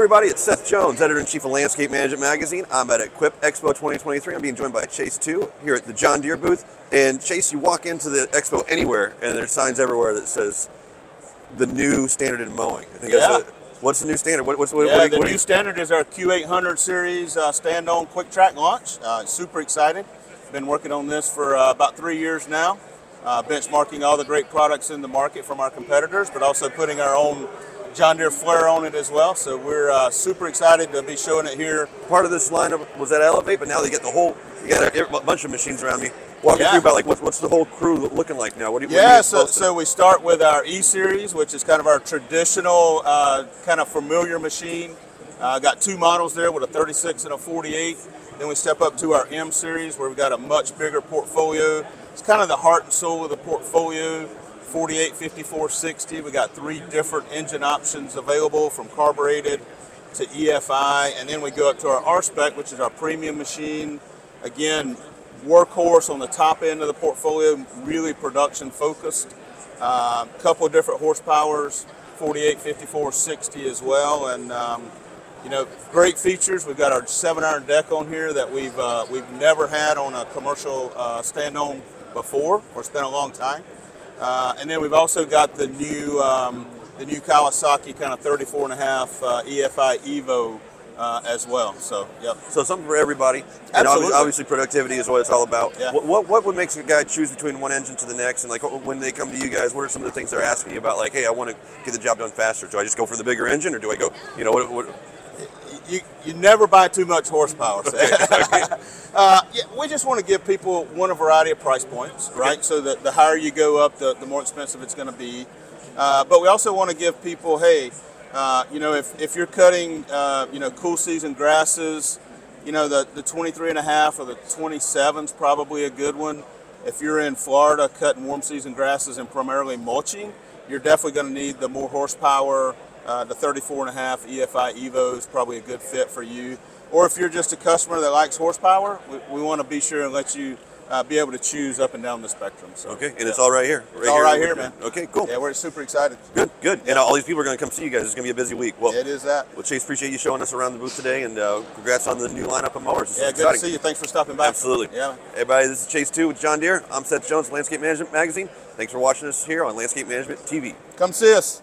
everybody, it's Seth Jones, Editor-in-Chief of Landscape Management Magazine. I'm at Equip Expo 2023. I'm being joined by Chase Tew here at the John Deere booth. And Chase, you walk into the expo anywhere, and there's signs everywhere that says the new standard in mowing. I think that's it. What's the new standard? The new standard is our Q800 series stand-on quick track launch. Super excited. Been working on this for about 3 years now, benchmarking all the great products in the market from our competitors, but also putting our own John Deere flare on it as well. So we're super excited to be showing it here. Part of this lineup was at Elevate, but now they get the whole, you got a bunch of machines around me. Walk me through about like what's the whole crew looking like now? So we start with our E Series, which is kind of our traditional, kind of familiar machine. Got two models there with a 36 and a 48. Then we step up to our M Series, where we've got a much bigger portfolio. It's kind of the heart and soul of the portfolio. 48, 54, 60. We got three different engine options available, from carbureted to EFI, and then we go up to our R-Spec, which is our premium machine. Again, workhorse on the top end of the portfolio, really production focused. Couple of different horsepowers, 48, 54, 60 as well, and you know, great features. We've got our 7-iron deck on here that we've never had on a commercial stand-on before, or it's been a long time. And then we've also got the new Kawasaki kind of 34.5 EFI Evo as well. So yep. So something for everybody. And obviously productivity is what it's all about. Yeah. What makes a guy choose between one engine to the next? And like when they come to you guys, what are some of the things they're asking you about? Like, hey, I want to get the job done faster. Do I just go for the bigger engine, or do I go? You know You never buy too much horsepower. So. We just want to give people a variety of price points, right? Okay. So that the higher you go up, the more expensive it's going to be. But we also want to give people, hey, you know, if you're cutting, you know, cool season grasses, you know, the 23.5 or the 27's probably a good one. If you're in Florida cutting warm season grasses and primarily mulching, you're definitely going to need the more horsepower. The 34.5 EFI Evo is probably a good fit for you. Or if you're just a customer that likes horsepower, we want to be sure and let you be able to choose up and down the spectrum. So, okay, and it's all right here. It's all right here, man. Okay, cool. Yeah, we're super excited. Good, good. Yeah. And all these people are going to come see you guys. It's going to be a busy week. Well, it is that. Well, Chase, appreciate you showing us around the booth today, and congrats on the new lineup of mowers. Yeah, good to see you. Thanks for stopping by. Absolutely. Yeah. Everybody, this is Chase Tew with John Deere. I'm Seth Jones, Landscape Management Magazine. Thanks for watching us here on Landscape Management TV. Come see us.